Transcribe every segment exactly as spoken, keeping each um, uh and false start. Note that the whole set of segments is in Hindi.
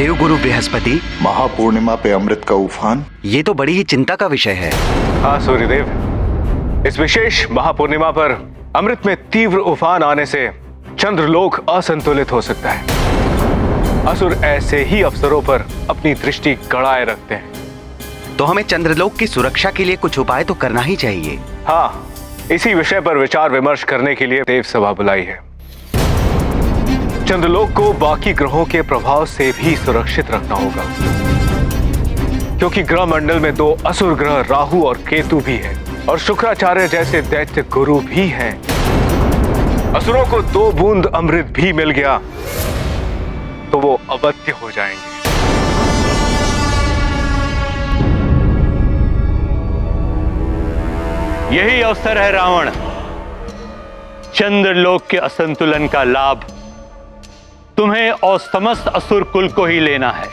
देवगुरु बृहस्पति। महापूर्णिमा पे अमृत का उफान, ये तो बड़ी ही चिंता का विषय है। हाँ सूर्यदेव, इस विशेष महापूर्णिमा पर अमृत में तीव्र उफान आने से चंद्रलोक असंतुलित हो सकता है। असुर ऐसे ही अवसरों पर अपनी दृष्टि गड़ाए रखते हैं, तो हमें चंद्रलोक की सुरक्षा के लिए कुछ उपाय तो करना ही चाहिए। हाँ, इसी विषय पर विचार विमर्श करने के लिए देव सभा बुलाई है। चंद्रलोक को बाकी ग्रहों के प्रभाव से भी सुरक्षित रखना होगा, क्योंकि ग्रह मंडल में दो असुर ग्रह राहु और केतु भी हैं, और शुक्राचार्य जैसे दैत्य गुरु भी हैं। असुरों को दो बूंद अमृत भी मिल गया तो वो अवध्य हो जाएंगे। यही अवसर है रावण, चंद्रलोक के असंतुलन का लाभ तुम्हें और समस्त असुर कुल को ही लेना है।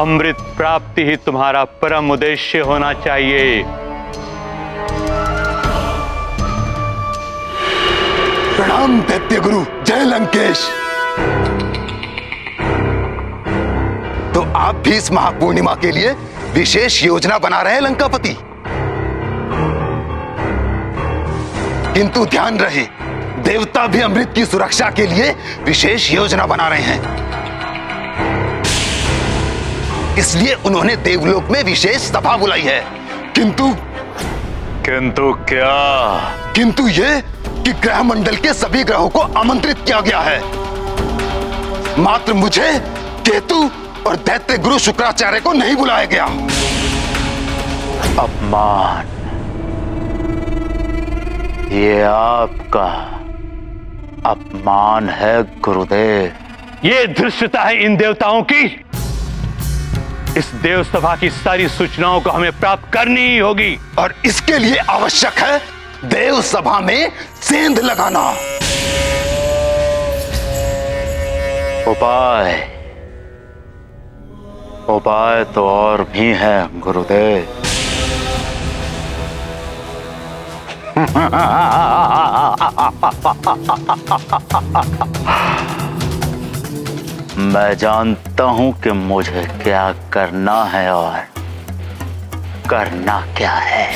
अमृत प्राप्ति ही तुम्हारा परम उद्देश्य होना चाहिए। प्रणाम दैत्य गुरु, जय लंकेश। तो आप भी इस महापूर्णिमा के लिए विशेष योजना बना रहे हैं लंकापति। किंतु ध्यान रहे, देवता भी अमृत की सुरक्षा के लिए विशेष योजना बना रहे हैं, इसलिए उन्होंने देवलोक में विशेष सभा बुलाई है। किंतु किंतु क्या? किंतु ये कि ग्रह मंडल के सभी ग्रहों को आमंत्रित किया गया है, मात्र मुझे, केतु और दैत्य गुरु शुक्राचार्य को नहीं बुलाया गया। अपमान ये आपका अपमान है गुरुदेव। ये धृष्टता है इन देवताओं की। इस देव सभा की सारी सूचनाओं को हमें प्राप्त करनी ही होगी, और इसके लिए आवश्यक है देव सभा में सेंध लगाना। उपाय उपाय तो और भी हैं गुरुदेव। मैं जानता हूं कि मुझे क्या करना है और करना क्या है।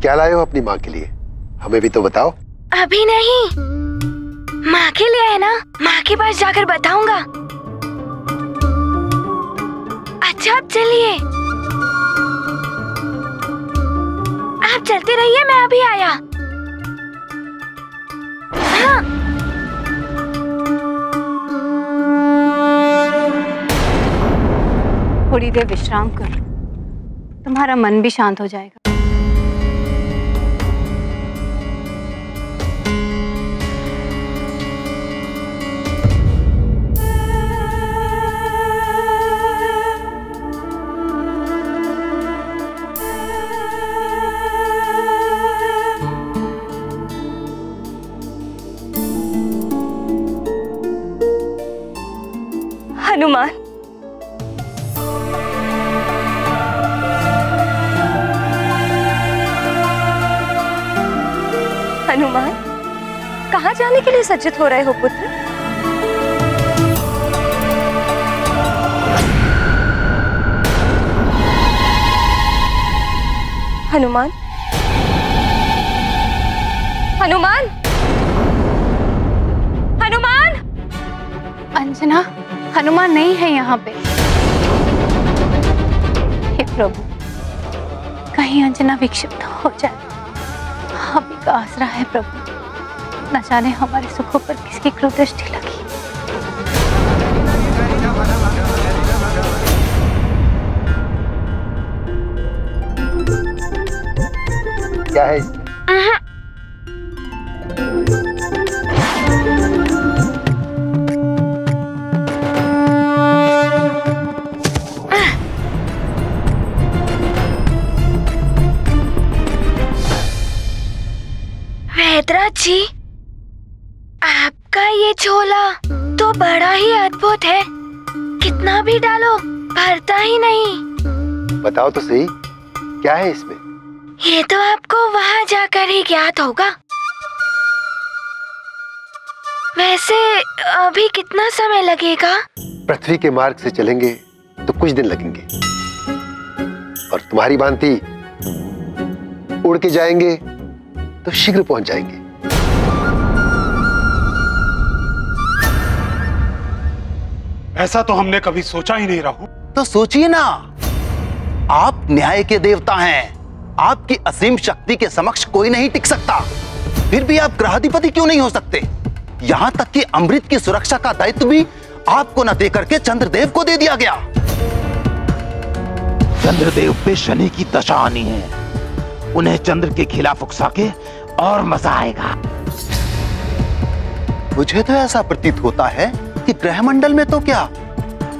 क्या लाए हो अपनी माँ के लिए, हमें भी तो बताओ। अभी नहीं, माँ के लिए है ना, माँ के पास जाकर बताऊंगा। अच्छा आप चलिए, आप चलते रहिए, मैं अभी आया। हाँ। थोड़ी देर विश्राम करो, तुम्हारा मन भी शांत हो जाएगा। हनुमान, हनुमान, कहाँ जाने के लिए सज्जित हो रहे हो पुत्र? हनुमान, हनुमान, हनुमान। अंजना, हनुमान नहीं है यहाँ पे। हे प्रभु, कहीं अंजना विक्षिप्त हो जाए, आप ही का आसरा है प्रभु। न जाने हमारे सुखों पर किसकी क्रूर दृष्टि लगी। क्या है इसमें? जी, आपका ये झोला तो बड़ा ही अद्भुत है। कितना भी डालो भरता ही नहीं। बताओ तो सही क्या है इसमें? ये तो आपको वहाँ जाकर ही ज्ञात होगा। वैसे अभी कितना समय लगेगा? पृथ्वी के मार्ग से चलेंगे तो कुछ दिन लगेंगे, और तुम्हारी भांति उड़ के जाएंगे तो शीघ्र पहुंच जाएंगे। ऐसा तो हमने कभी सोचा ही नहीं। राहु तो सोचिए ना, आप न्याय के देवता हैं, आपकी असीम शक्ति के समक्ष कोई नहीं टिक सकता। फिर भी आप ग्रहाधिपति क्यों नहीं हो सकते? यहाँ तक कि अमृत की सुरक्षा का दायित्व भी आपको न देकर के चंद्रदेव को दे दिया गया। चंद्रदेव पे शनि की दशा आनी है, उन्हें चंद्र के खिलाफ उकसा के और मजा आएगा। मुझे तो ऐसा प्रतीत होता है कि ग्रहमंडल में तो क्या,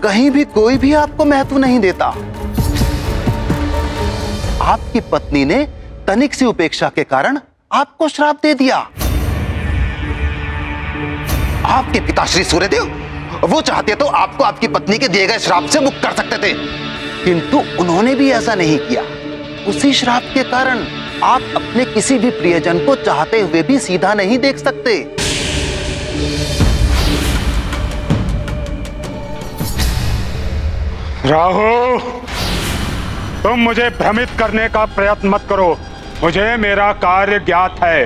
कहीं भी कोई भी आपको महत्व नहीं देता। आपकी पत्नी ने तनिक सी उपेक्षा के कारण आपको श्राप दे दिया। आपके पिताश्री सूर्यदेव वो चाहते तो आपको आपकी पत्नी के दिए गए श्राप से मुक्त कर सकते थे, किंतु उन्होंने भी ऐसा नहीं किया। उसी श्राप के कारण आप अपने किसी भी प्रियजन को चाहते हुए भी सीधा नहीं देख सकते। राहु, तुम मुझे भ्रमित करने का प्रयत्न मत करो, मुझे मेरा कार्य ज्ञात है।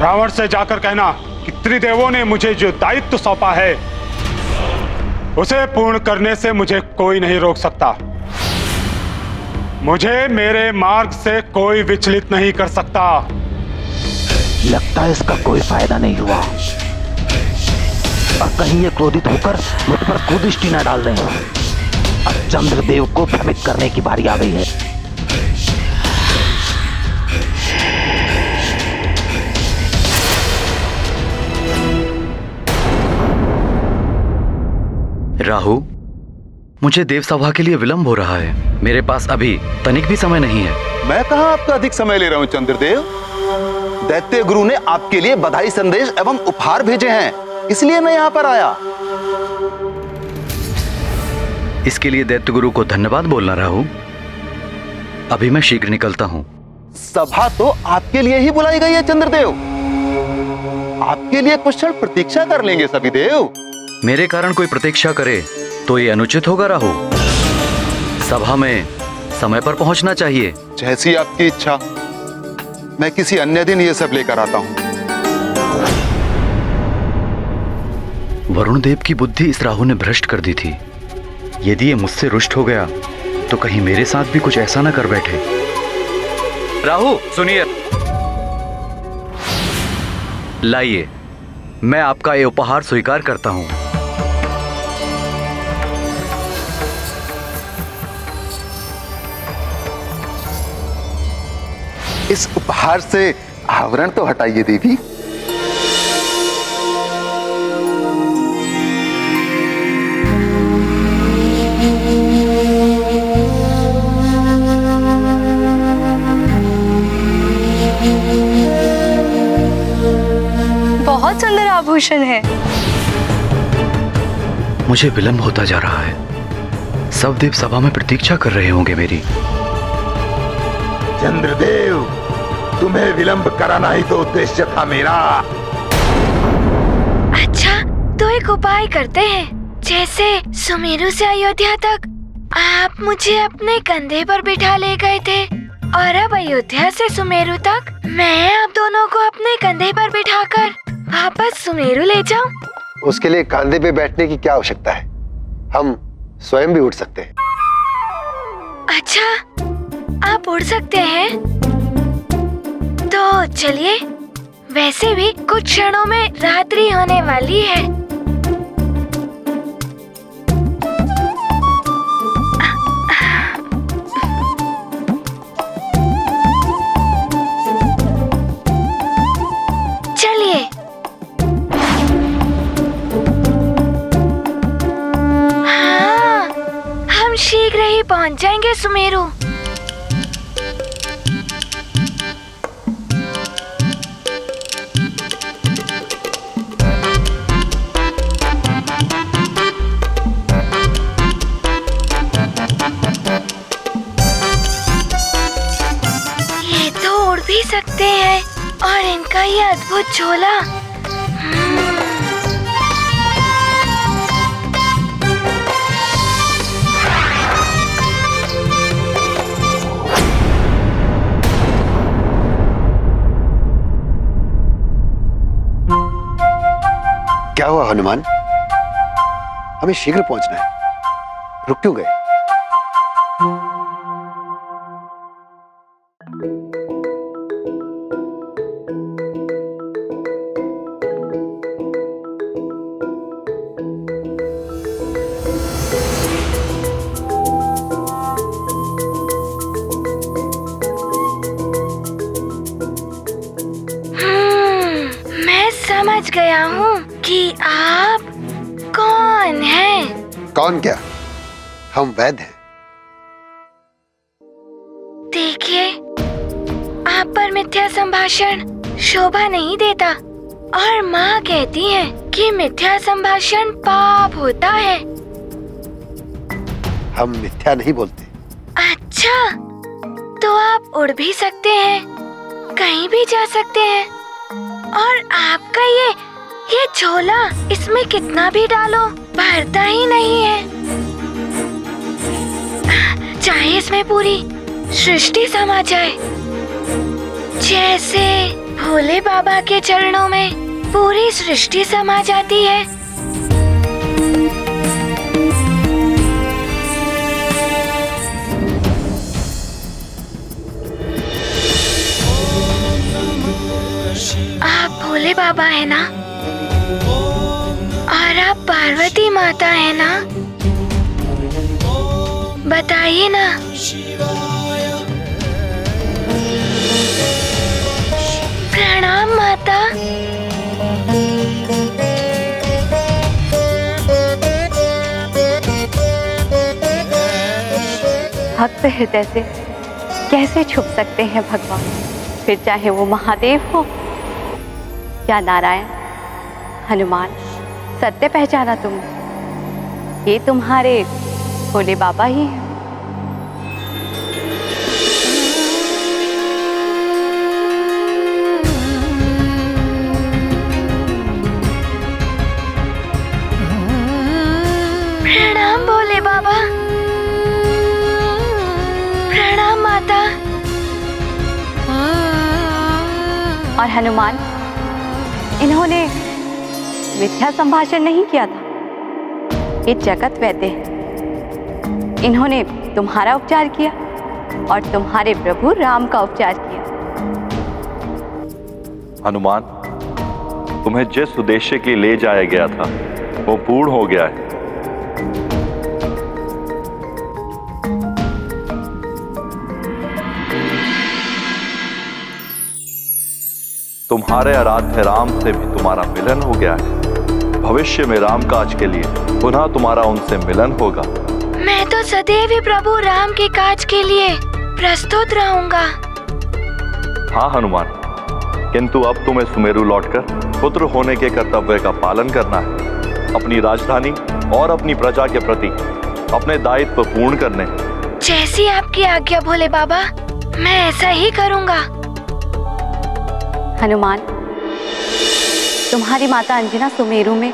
रावण से जाकर कहना कि त्रिदेवों ने मुझे जो दायित्व सौंपा है उसे पूर्ण करने से मुझे कोई नहीं रोक सकता। मुझे मेरे मार्ग से कोई विचलित नहीं कर सकता। लगता है इसका कोई फायदा नहीं हुआ, और कहीं ये क्रोधित होकर मुझ पर कुदृष्टि न डाल दें। अब चंद्रदेव को भ्रमित करने की बारी आ गई है। राहु, मुझे देव सभा के लिए विलंब हो रहा है, मेरे पास अभी तनिक भी समय नहीं है। मैं कहाँ आपका अधिक समय ले रहा हूँ चंद्रदेव। दैत्य गुरु ने आपके लिए बधाई संदेश एवं उपहार भेजे हैं, इसलिए मैं यहाँ पर आया। इसके लिए दैत्य गुरु को धन्यवाद बोलना राहु। अभी मैं शीघ्र निकलता हूँ। सभा तो आपके लिए ही बुलाई गई है चंद्रदेव, आपके लिए कुछ क्षण प्रतीक्षा कर लेंगे सभी देव। मेरे कारण कोई प्रतीक्षा करे तो ये अनुचित होगा राहु। सभा में समय पर पहुंचना चाहिए। जैसी आपकी इच्छा, मैं किसी अन्य दिन ये सब लेकर आता हूं। वरुण देव की बुद्धि इस राहु ने भ्रष्ट कर दी थी। यदि ये मुझसे रुष्ट हो गया तो कहीं मेरे साथ भी कुछ ऐसा ना कर बैठे। राहु सुनिए, लाइए, मैं आपका ये उपहार स्वीकार करता हूं। इस उपहार से आवरण तो हटाइए देवी। बहुत सुंदर आभूषण है। मुझे विलंब होता जा रहा है, सब देव सभा में प्रतीक्षा कर रहे होंगे मेरी। चंद्रदेव, तुम्हें विलंब कराना ही तो उद्देश्य था मेरा। अच्छा, तो एक उपाय करते हैं। जैसे सुमेरु से अयोध्या तक आप मुझे अपने कंधे पर बिठा ले गए थे, और अब अयोध्या से सुमेरु तक मैं आप दोनों को अपने कंधे पर बिठाकर वापस सुमेरु ले जाऊं। उसके लिए कंधे पे बैठने की क्या आवश्यकता है, हम स्वयं भी उड़ सकते हैं। अच्छा, आप उड़ सकते हैं, तो चलिए। वैसे भी कुछ क्षणों में रात्रि होने वाली है। चलिए, हाँ, हम शीघ्र ही पहुंच जाएंगे सुमेरु। अद्भुत झोला। क्या हुआ हनुमान? हमें शीघ्र पहुंचना है, रुक क्यों गए? हम्म, मैं समझ गया हूँ कि आप कौन हैं? कौन क्या? हम वैद्य हैं। देखिए, आप पर मिथ्या संभाषण शोभा नहीं देता और माँ कहती है कि मिथ्या संभाषण पाप होता है। हम मिथ्या नहीं बोलते। अच्छा, तो आप उड़ भी सकते हैं, कहीं भी जा सकते हैं, और आपका ये ये झोला, इसमें कितना भी डालो भरता ही नहीं है, चाहे इसमें पूरी सृष्टि समा जाए। जैसे भोले बाबा के चरणों में पूरी सृष्टि समा जाती है। आप भोले बाबा है ना? और आप पार्वती माता है ना? बताइए ना। प्रणाम माता। भक्त हृदय से कैसे छुप सकते हैं भगवान, फिर चाहे वो महादेव हो या नारायण, हनुमान। सत्य पहचाना तुम, ये तुम्हारे भोले बाबा ही हैं। प्रणाम भोले बाबा। प्रणाम माता। और हनुमान, इन्होंने मिथ्या संभाषण नहीं किया था। ये जगत वैद्य हैं, इन्होंने तुम्हारा उपचार किया और तुम्हारे प्रभु राम का उपचार किया। हनुमान, तुम्हें जिस उद्देश्य के लिए जाया गया था वो पूर्ण हो गया है। तुम्हारे आराध्य राम से भी तुम्हारा मिलन हो गया है। भविष्य में राम काज के लिए पुनः तुम्हारा उनसे मिलन होगा। मैं तो सदैव ही प्रभु राम के काज के लिए प्रस्तुत रहूंगा। हाँ हनुमान, किंतु अब तुम्हें सुमेरु लौटकर पुत्र होने के कर्तव्य का पालन करना है। अपनी राजधानी और अपनी प्रजा के प्रति अपने दायित्व पूर्ण करने। जैसी आपकी आज्ञा भोले बाबा, मैं ऐसा ही करूँगा। हनुमान, तुम्हारी माता अंजना सुमेरु में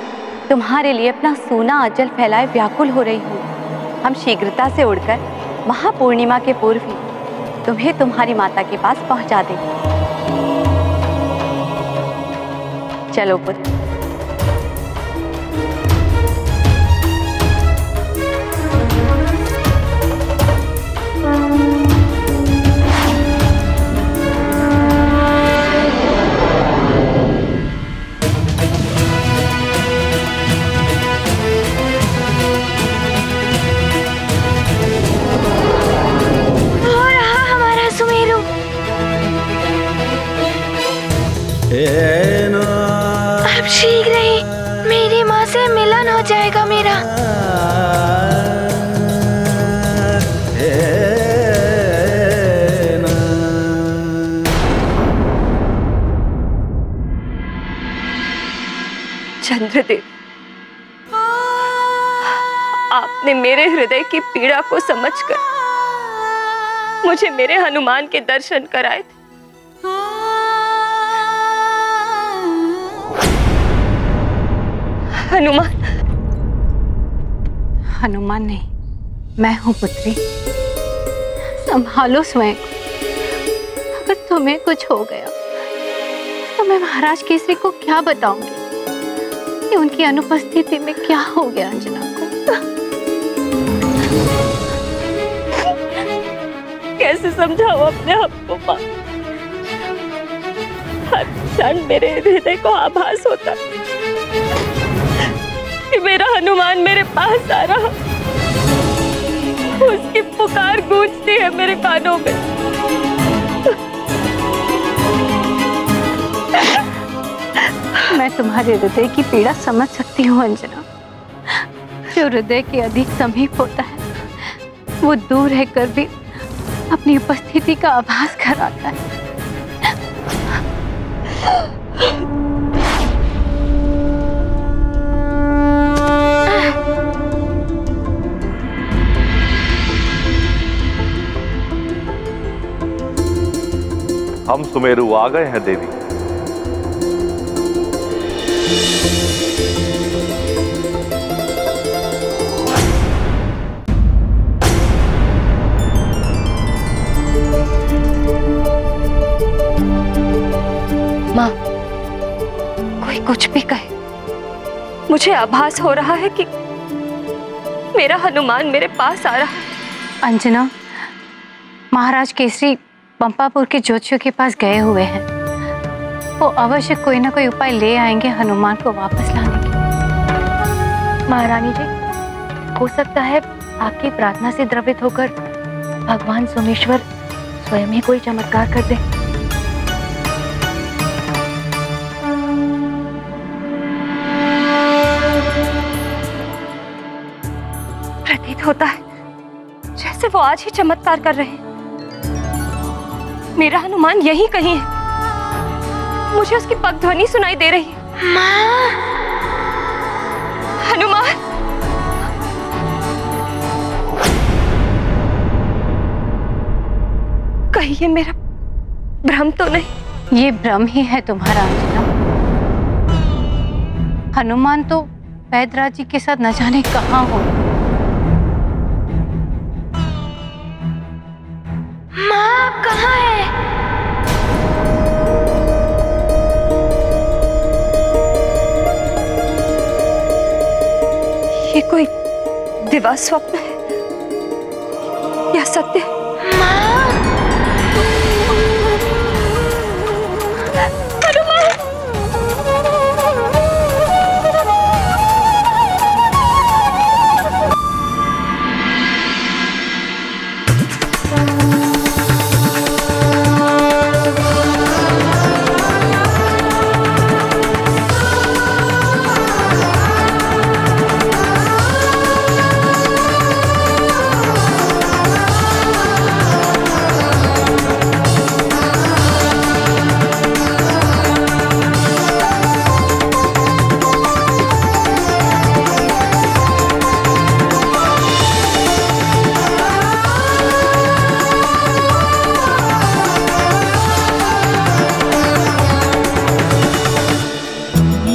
तुम्हारे लिए अपना सोना अचल फैलाए व्याकुल हो रही हूँ। हम शीघ्रता से उड़कर महापूर्णिमा के पूर्व ही तुम्हें तुम्हारी माता के पास पहुँचा देंगे। चलो पुत्र। अब शीघ्र ही मेरी माँ से मिलन हो जाएगा मेरा। चंद्रदेव, आपने मेरे हृदय की पीड़ा को समझकर मुझे मेरे हनुमान के दर्शन कराए थे। हनुमान। हनुमान नहीं, मैं हूं पुत्री। संभालो स्वयं। अगर तुम्हें कुछ हो गया तो मैं महाराज केसरी को क्या बताऊंगी कि उनकी अनुपस्थिति में क्या हो गया अंजना को। कैसे समझाओ अपने आप को मां? हर क्षण मेरे हृदय को आभास होता कि मेरा हनुमान मेरे पास आ रहा। उसकी पुकार गूंजती है मेरे कानों में। मैं तुम्हारे हृदय की पीड़ा समझ सकती हूँ अंजना। जो हृदय के अधिक समीप होता है वो दूर रहकर भी अपनी उपस्थिति का आभास कराता है। हम सुमेरु आ गए हैं देवी। मां, कोई कुछ भी कहे, मुझे आभास हो रहा है कि मेरा हनुमान मेरे पास आ रहा है। अंजना, महाराज केसरी पंपापुर के ज्योतिषियों के पास गए हुए हैं। वो अवश्य कोई ना कोई उपाय ले आएंगे हनुमान को वापस लाने के। महारानी जी, हो सकता है आपकी प्रार्थना से द्रवित होकर भगवान सोमेश्वर स्वयं ही कोई चमत्कार कर दे। प्रतीत होता है जैसे वो आज ही चमत्कार कर रहे हैं। मेरा हनुमान यही कहीं है। मुझे उसकी पगध्वनि सुनाई दे रही है। माँ, हनुमान। कहीं ये मेरा भ्रम तो नहीं? ये भ्रम ही है तुम्हारा अंजना। हनुमान तो वैद्यराज जी के साथ न जाने कहाँ हो। माँ, आप कहाँ है? ये कोई दिवा स्वप्न है या सत्य? माँ, हनुमान!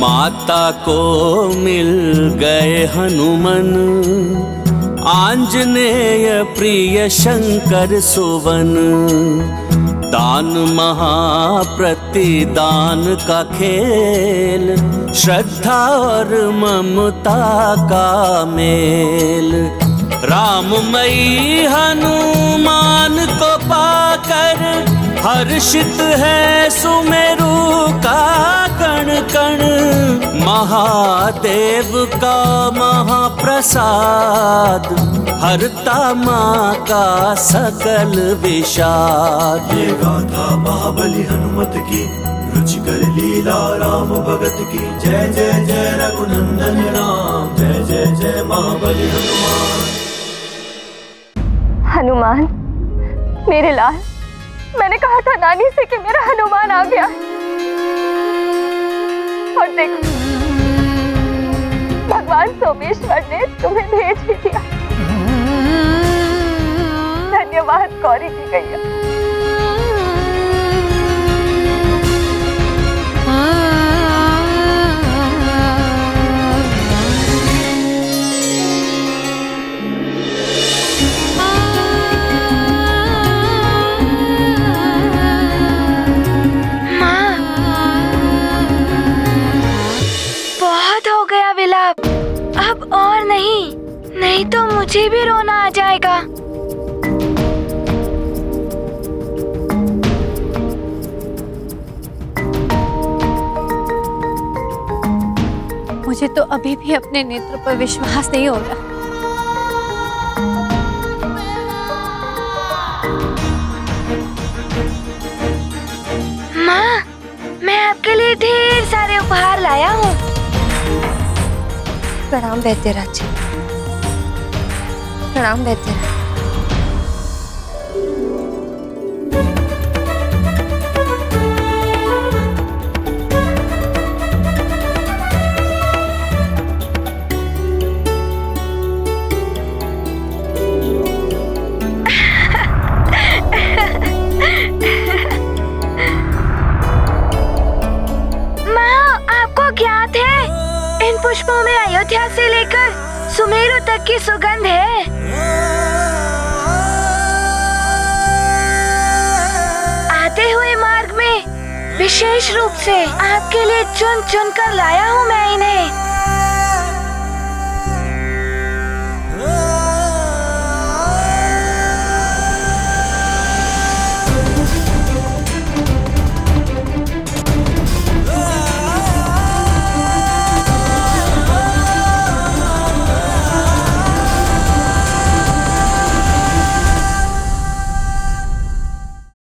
माता को मिल गए हनुमन, आंजनेय प्रिय शंकर सुवन। दान महाप्रतिदान का खेल, श्रद्धा और ममता का मेल। राममयी हनुमान को पाकर हर्षित है सुमेरु का कण कण। महादेव का महाप्रसाद, हरता माँ का सकल विषाद। ये गाथा महाबली हनुमत की, रुचि कर लीला राम भगत की। जय जय जय रघुनंदन राम, जय जय जय महाबली हनुमान। हनुमान मेरे लाल, मैंने कहा था नानी से कि मेरा हनुमान आ गया। और देखो, भगवान सोमेश्वर ने तुम्हें भेज भी दिया। धन्यवाद गौरी की गैया। नहीं तो मुझे भी रोना आ जाएगा। मुझे तो अभी भी अपने नेत्र पर विश्वास नहीं हो रहा। माँ, मैं आपके लिए ढेर सारे उपहार लाया हूँ। प्रणाम वैद्यराज जी, प्रणाम वैद्यराज। पुष्पों में अयोध्या से लेकर सुमेरु तक की सुगंध है। आते हुए मार्ग में विशेष रूप से आपके लिए चुन चुन कर लाया हूँ मैं इन्हें।